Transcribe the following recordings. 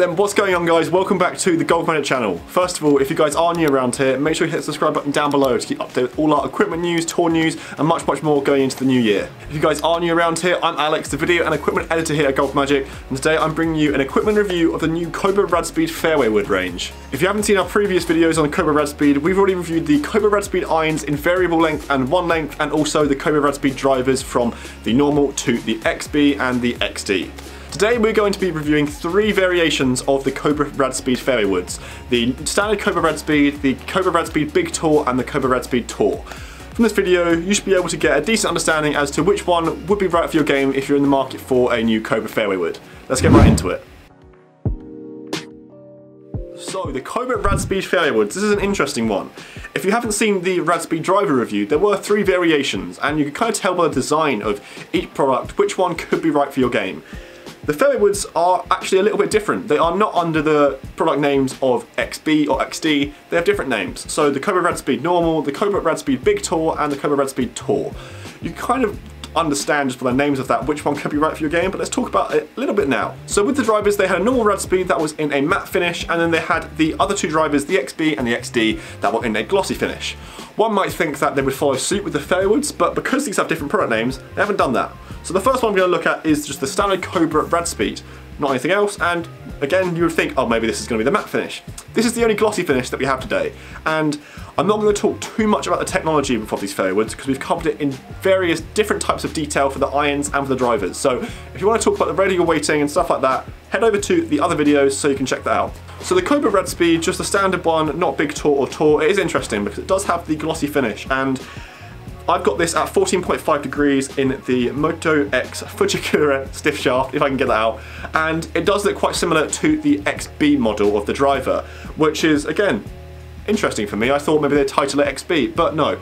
then, what's going on, guys? Welcome back to the Golf Magic channel. First of all, if you guys are new around here, make sure you hit the subscribe button down below to keep updated with all our equipment news, tour news, and much, much more going into the new year. If you guys are new around here, I'm Alex, the video and equipment editor here at Golf Magic, and today I'm bringing you an equipment review of the new Cobra RadSpeed fairway wood range. If you haven't seen our previous videos on the Cobra RadSpeed, we've already reviewed the Cobra RadSpeed irons in variable length and one length, and also the Cobra RadSpeed drivers from the normal to the XB and the XD. Today we're going to be reviewing three variations of the Cobra RadSpeed fairway woods: the standard Cobra RadSpeed, the Cobra RadSpeed Big Tour, and the Cobra RadSpeed Tour. From this video, you should be able to get a decent understanding as to which one would be right for your game if you're in the market for a new Cobra fairway wood. Let's get right into it. So the Cobra RadSpeed fairway woods, this is an interesting one. If you haven't seen the RadSpeed driver review, there were three variations, and you can kind of tell by the design of each product which one could be right for your game. The fairway woods are actually a little bit different. They are not under the product names of XB or XD, they have different names. So the Cobra RadSpeed Normal, the Cobra RadSpeed Big Tour, and the Cobra RadSpeed Tour. You kind of understand just by the names of that which one could be right for your game, but let's talk about it a little bit now. So with the drivers, they had a normal RadSpeed that was in a matte finish, and then they had the other two drivers, the XB and the XD, that were in a glossy finish. One might think that they would follow suit with the fairway woods, but because these have different product names, they haven't done that. So the first one I'm going to look at is just the standard Cobra RadSpeed, not anything else, and again you would think, oh, maybe this is going to be the matte finish. This is the only glossy finish that we have today, and I'm not going to talk too much about the technology of these fairway woods because we've covered it in various different types of detail for the irons and for the drivers. So if you want to talk about the radial weighting and stuff like that, head over to the other videos so you can check that out. So the Cobra RadSpeed, just the standard one, not Big Tour or Tour, it is interesting because it does have the glossy finish, and I've got this at 14.5 degrees in the Moto X Fujikura stiff shaft, if I can get that out, and it does look quite similar to the XB model of the driver, which is, again, interesting for me. I thought maybe they'd title it XB, but no.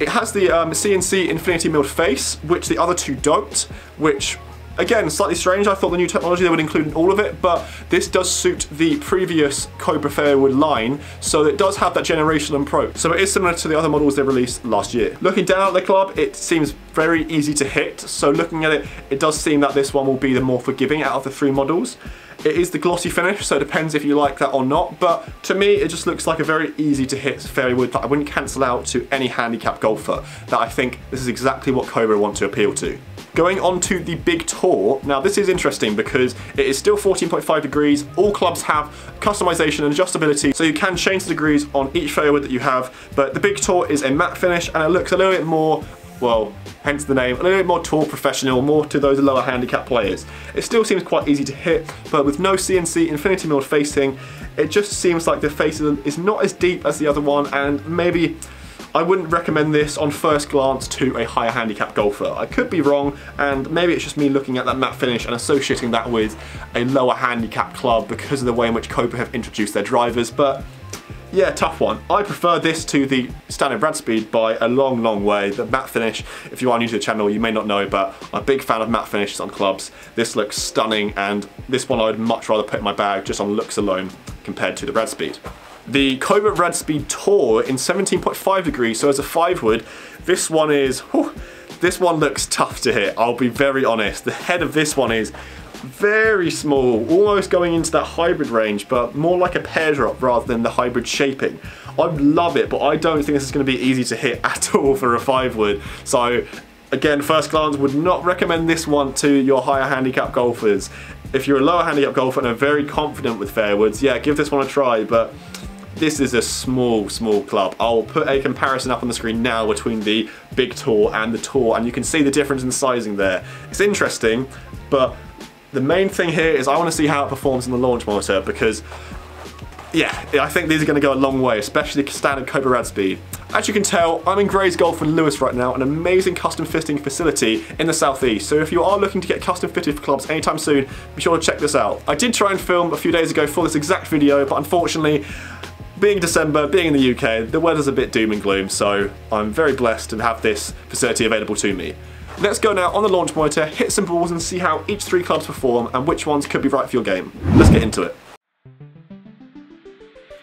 It has the CNC infinity milled face, which the other two don't, which, again, slightly strange. I thought the new technology they would include in all of it, but this does suit the previous Cobra fairway line, so it does have that generational approach. So it is similar to the other models they released last year. Looking down at the club, it seems very easy to hit, so looking at it, it does seem that this one will be the more forgiving out of the three models. It is the glossy finish, so it depends if you like that or not, but to me it just looks like a very easy to hit fairway wood that I wouldn't cancel out to any handicap golfer, that I think this is exactly what Cobra want to appeal to. Going on to the Big Tour, now this is interesting because it is still 14.5 degrees, all clubs have customization and adjustability, so you can change the degrees on each fairway wood that you have, but the Big Tour is a matte finish and it looks a little bit more, well, hence the name, a little bit more tour professional, more to those lower handicap players. It still seems quite easy to hit, but with no CNC infinity milled facing, it just seems like the face is not as deep as the other one, and maybe I wouldn't recommend this on first glance to a higher handicap golfer. I could be wrong, and maybe it's just me looking at that matte finish and associating that with a lower handicap club because of the way in which Cobra have introduced their drivers, but yeah, tough one. I prefer this to the standard RadSpeed by a long, long way. The matte finish, if you are new to the channel, you may not know, but I'm a big fan of matte finishes on clubs. This looks stunning, and this one I would much rather put in my bag just on looks alone compared to the RadSpeed. The Cobra RadSpeed Tour in 17.5 degrees, so as a 5-wood, this one is, whew, this one looks tough to hit, I'll be very honest. The head of this one is very small, almost going into that hybrid range, but more like a pear drop rather than the hybrid shaping. I love it, but I don't think this is going to be easy to hit at all for a 5-wood. So again, first glance, would not recommend this one to your higher handicap golfers. If you're a lower handicap golfer and are very confident with fairway woods, yeah, give this one a try, but this is a small, small club. I'll put a comparison up on the screen now between the Big Tour and the Tour, and you can see the difference in sizing there. It's interesting, but the main thing here is I want to see how it performs on the launch monitor because, yeah, I think these are going to go a long way, especially the standard Cobra RadSpeed. As you can tell, I'm in Gray's Golf in Lewis right now, an amazing custom fitting facility in the southeast. So if you are looking to get custom fitted for clubs anytime soon, be sure to check this out. I did try and film a few days ago for this exact video, but unfortunately, being December, being in the UK, the weather's a bit doom and gloom, so I'm very blessed to have this facility available to me. Let's go now on the launch monitor, hit some balls and see how each three clubs perform and which ones could be right for your game. Let's get into it.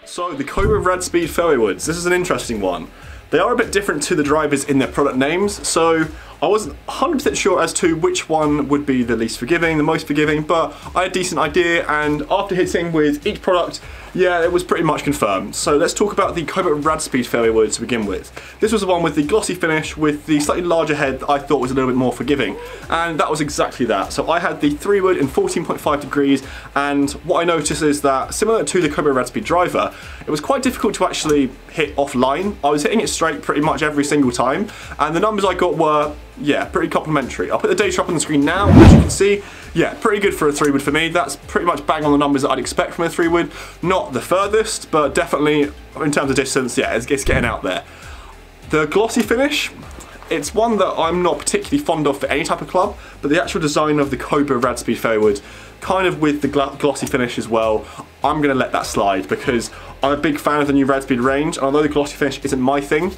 So the Cobra RadSpeed fairway woods, this is an interesting one. They are a bit different to the drivers in their product names, so I wasn't 100% sure as to which one would be the least forgiving, the most forgiving, but I had a decent idea, and after hitting with each product, yeah, it was pretty much confirmed. So let's talk about the Cobra RadSpeed fairway wood to begin with. This was the one with the glossy finish with the slightly larger head that I thought was a little bit more forgiving, and that was exactly that. So I had the 3 wood in 14.5 degrees, and what I noticed is that, similar to the Cobra RadSpeed driver, it was quite difficult to actually hit offline. I was hitting it straight pretty much every single time, and the numbers I got were, yeah, pretty complimentary. I'll put the data up on the screen now, as you can see. Yeah, pretty good for a 3-wood for me. That's pretty much bang on the numbers that I'd expect from a 3-wood. Not the furthest, but definitely in terms of distance, yeah, it's getting out there. The glossy finish, it's one that I'm not particularly fond of for any type of club, but the actual design of the Cobra RadSpeed fairwood, kind of with the glossy finish as well, I'm going to let that slide because I'm a big fan of the new RadSpeed range, and although the glossy finish isn't my thing,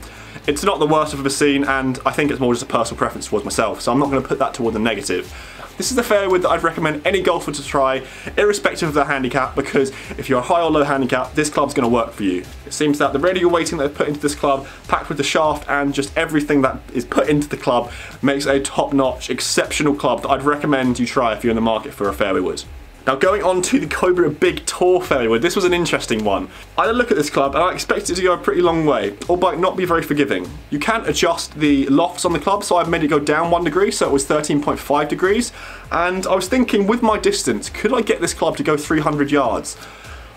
it's not the worst I've ever seen, and I think it's more just a personal preference towards myself, so I'm not going to put that toward the negative. This is the fairwood that I'd recommend any golfer to try, irrespective of their handicap, because if you're a high or low handicap, this club's going to work for you. It seems that the radial weighting that they've put into this club, packed with the shaft and just everything that is put into the club, makes a top-notch, exceptional club that I'd recommend you try if you're in the market for a fairway wood. Now going on to the Cobra Big Tour fairway, this was an interesting one. I had a look at this club and I expected it to go a pretty long way, albeit not be very forgiving. You can adjust the lofts on the club, so I've made it go down 1 degree, so it was 13.5 degrees. And I was thinking, with my distance, could I get this club to go 300 yards?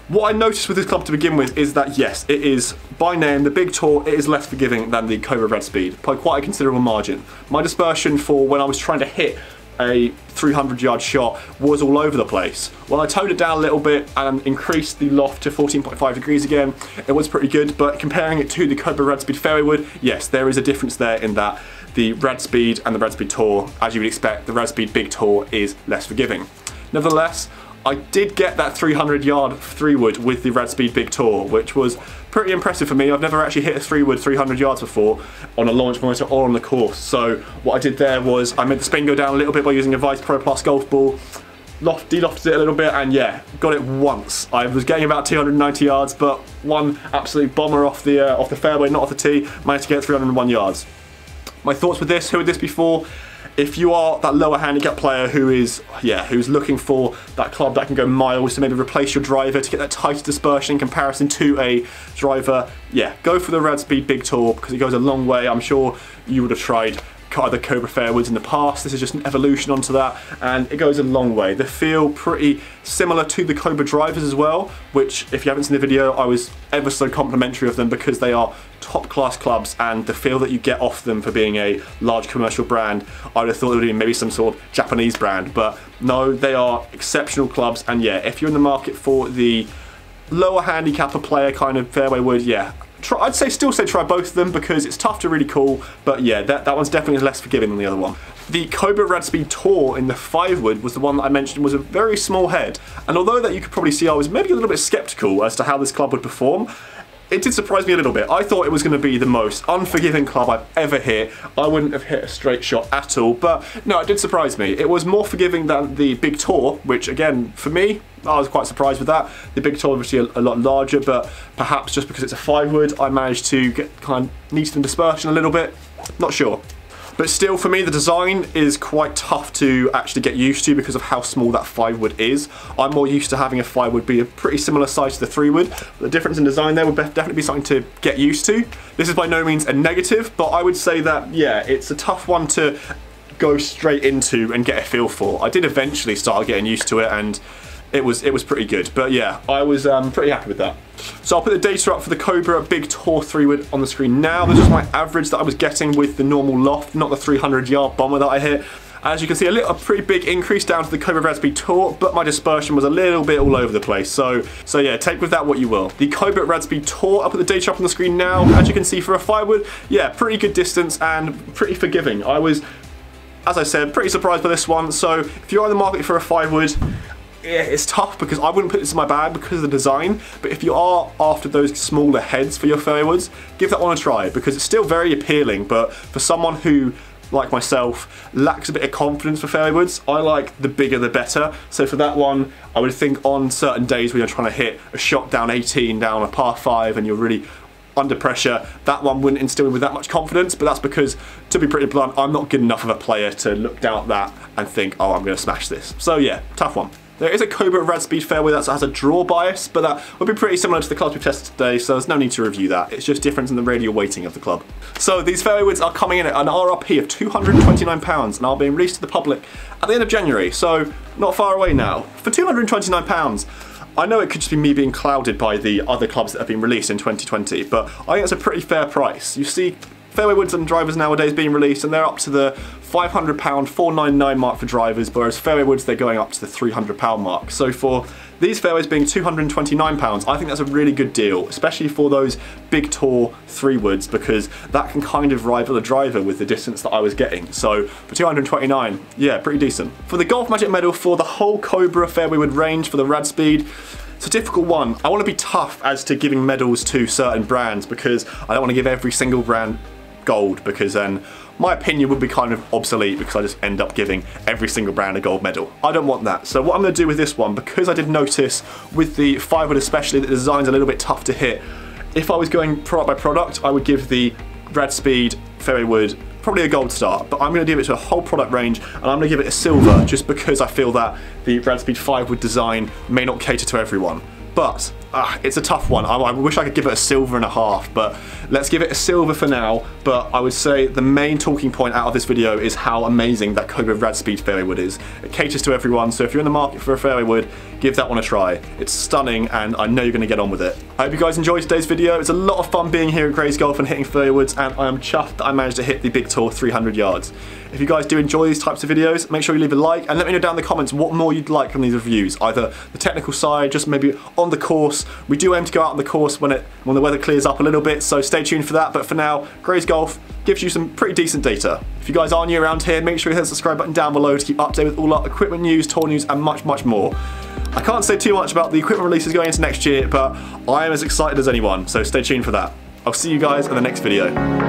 What I noticed with this club to begin with is that yes, it is, by name, the Big Tour, it is less forgiving than the Cobra RadSpeed, by quite a considerable margin. My dispersion for when I was trying to hit a 300-yard shot was all over the place. Well, I toned it down a little bit and increased the loft to 14.5 degrees again. It was pretty good, but comparing it to the Cobra RadSpeed fairway wood, yes, there is a difference there in that the RadSpeed and the RadSpeed Tour, as you would expect, the RadSpeed Big Tour is less forgiving. Nevertheless, I did get that 300-yard 3-wood with the RadSpeed Big Tour, which was pretty impressive for me. I've never actually hit a 3-wood 300 yards before on a launch monitor or on the course. So what I did there was I made the spin go down a little bit by using a Vice Pro Plus golf ball, de-lofted it a little bit, and yeah, got it once. I was getting about 290 yards, but one absolute bomber off the fairway, not off the tee, managed to get 301 yards. My thoughts with this, who would this be for? If you are that lower handicap player who is, yeah, who's looking for that club that can go miles to maybe replace your driver to get that tighter dispersion in comparison to a driver, yeah, go for the RadSpeed Big Tour because it goes a long way. I'm sure you would have tried the Cobra fairwoods in the past. This is just an evolution onto that, and it goes a long way. They feel pretty similar to the Cobra drivers as well, which, if you haven't seen the video, I was ever so complimentary of them because they are top-class clubs, and the feel that you get off them for being a large commercial brand, I would have thought it would be maybe some sort of Japanese brand, but no, they are exceptional clubs. And yeah, if you're in the market for the lower handicapper player kind of fairway wood, yeah, I'd say still say try both of them because it's tough to really call, but yeah, that one's definitely less forgiving than the other one. The Cobra RadSpeed Tour in the 5-wood was the one that I mentioned was a very small head, and although that you could probably see I was maybe a little bit sceptical as to how this club would perform, it did surprise me a little bit. I thought it was going to be the most unforgiving club I've ever hit. I wouldn't have hit a straight shot at all, but no, it did surprise me. It was more forgiving than the Big Tour, which again, for me, I was quite surprised with that. The Big Tour obviously a lot larger, but perhaps just because it's a 5-wood, I managed to get kind of neaten dispersion a little bit. Not sure. But still, for me, the design is quite tough to actually get used to because of how small that 5-wood is. I'm more used to having a 5-wood be a pretty similar size to the 3-wood. The difference in design there would definitely be something to get used to. This is by no means a negative, but I would say that, yeah, it's a tough one to go straight into and get a feel for. I did eventually start getting used to it, and it was pretty good. But yeah, I was pretty happy with that. So I'll put the data up for the Cobra Big Tour 3-wood on the screen now. This is my average that I was getting with the normal loft, not the 300-yard bomber that I hit. As you can see, a pretty big increase down to the Cobra RadSpeed Tour, but my dispersion was a little bit all over the place. So yeah, take with that what you will. The Cobra RadSpeed Tour, I'll put the data up on the screen now. As you can see, for a 5-wood, yeah, pretty good distance and pretty forgiving. I was, as I said, pretty surprised by this one. So if you're in the market for a 5-wood, yeah, it's tough because I wouldn't put this in my bag because of the design, but if you are after those smaller heads for your fairwoods, give that one a try because it's still very appealing. But for someone who, like myself, lacks a bit of confidence for fairwoods, I like the bigger the better. So for that one, I would think on certain days when you're trying to hit a shot down 18 down a par 5 and you're really under pressure, that one wouldn't instill me with that much confidence, but that's because, to be pretty blunt, I'm not good enough of a player to look down at that and think, oh, I'm gonna smash this. So yeah, tough one. There is a Cobra RadSpeed fairway that has a draw bias, but that would be pretty similar to the clubs we've tested today, so there's no need to review that. It's just different in the radial weighting of the club. So these fairway woods are coming in at an RRP of £229 and are being released to the public at the end of January, so not far away now. For £229, I know it could just be me being clouded by the other clubs that have been released in 2020, but I think it's a pretty fair price. You see fairway woods and drivers nowadays being released, and they're up to the £500, £499 mark for drivers, whereas fairway woods, they're going up to the £300 mark. So for these fairways being £229, I think that's a really good deal, especially for those big, tall three woods, because that can kind of rival the driver with the distance that I was getting. So for £229, yeah, pretty decent. For the Golf Magic medal for the whole Cobra fairway wood range for the RadSpeed, it's a difficult one. I want to be tough as to giving medals to certain brands, because I don't want to give every single brand gold, because then my opinion would be kind of obsolete, because I just end up giving every single brand a gold medal. I don't want that. So what I'm going to do with this one, because I did notice with the five wood especially that the design's a little bit tough to hit, if I was going product by product, I would give the RadSpeed fairway wood probably a gold star, but I'm going to give it to a whole product range, and I'm going to give it a silver, just because I feel that the RadSpeed five wood design may not cater to everyone. But it's a tough one. I wish I could give it a silver and a half, but let's give it a silver for now. But I would say the main talking point out of this video is how amazing that Cobra RadSpeed fairway wood is. It caters to everyone, so if you're in the market for a fairway wood, give that one a try. It's stunning, and I know you're gonna get on with it. I hope you guys enjoyed today's video. It's a lot of fun being here at Gray's Golf and hitting fairway woods, and I am chuffed that I managed to hit the big tour 300 yards. If you guys do enjoy these types of videos, make sure you leave a like, and let me know down in the comments what more you'd like from these reviews, either the technical side, just maybe on the course. We do aim to go out on the course when the weather clears up a little bit, so stay tuned for that. But for now, Gray's Golf gives you some pretty decent data. If you guys are new around here, make sure you hit the subscribe button down below to keep up to date with all our equipment news, tour news, and much, much more. I can't say too much about the equipment releases going into next year, but I am as excited as anyone, so stay tuned for that. I'll see you guys in the next video.